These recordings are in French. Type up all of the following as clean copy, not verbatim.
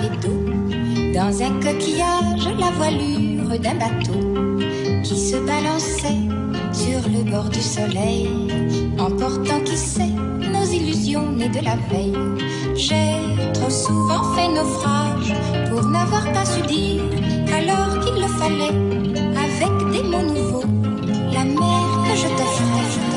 rempli d'eau. Dans un coquillage, la voilure d'un bateau qui se balançait sur le bord du soleil, emportant qui sait nos illusions nées de la veille. J'ai trop souvent fait naufrage pour n'avoir pas su dire, alors qu'il le fallait, avec des mots nouveaux, la mer que je t'offrais, je t'offrais.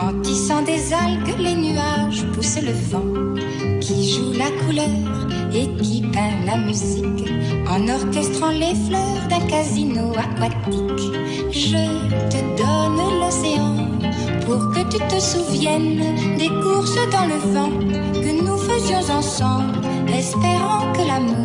En tissant des algues, les nuages poussent le vent qui joue la couleur et qui peint la musique, en orchestrant les fleurs d'un casino aquatique. Je te donne l'océan pour que tu te souviennes des courses dans le vent que nous faisions ensemble, espérant que l'amour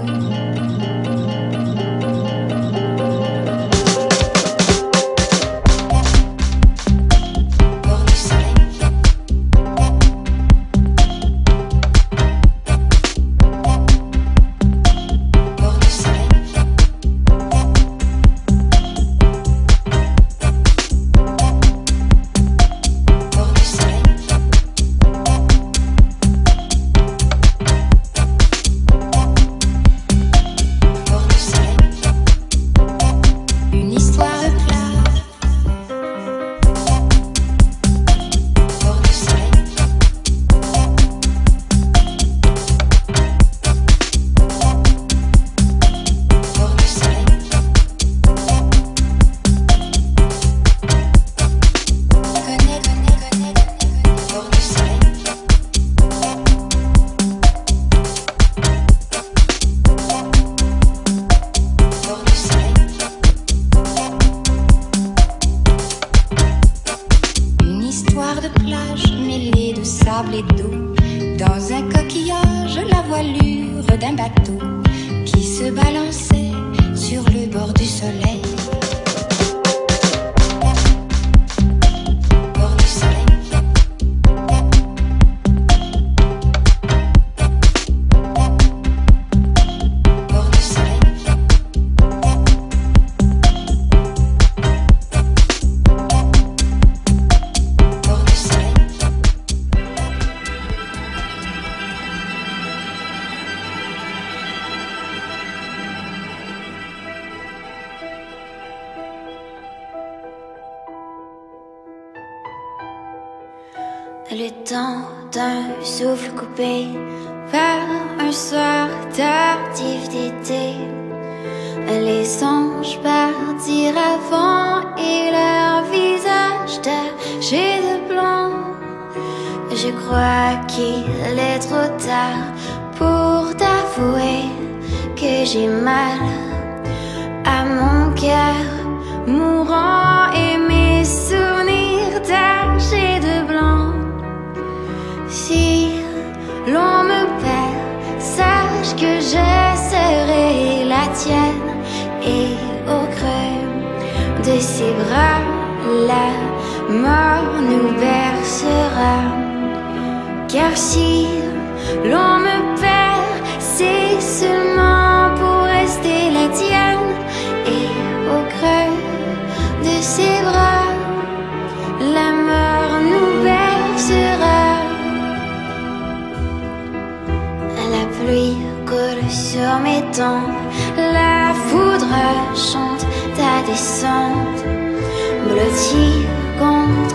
et d'eau. Dans un coquillage, la voilure d'un bateau qui se balançait sur le bord du soleil. Le temps d'un souffle coupé par un soir tardif d'été, les songes partir avant et leur visage taché de blanc. Je crois qu'il est trop tard pour t'avouer que j'ai mal à mon cœur mourant et mes souvenirs tachés de blanc. Si l'on me perd, sache que je serai la tienne, et au creux de ses bras, la mort nous bercera. Car si l'on me perd, c'est seulement pour rester la tienne, et au creux de ses bras, la mort nous bercera. La pluie coule sur permettant. La foudre chante ta descente, blottie contre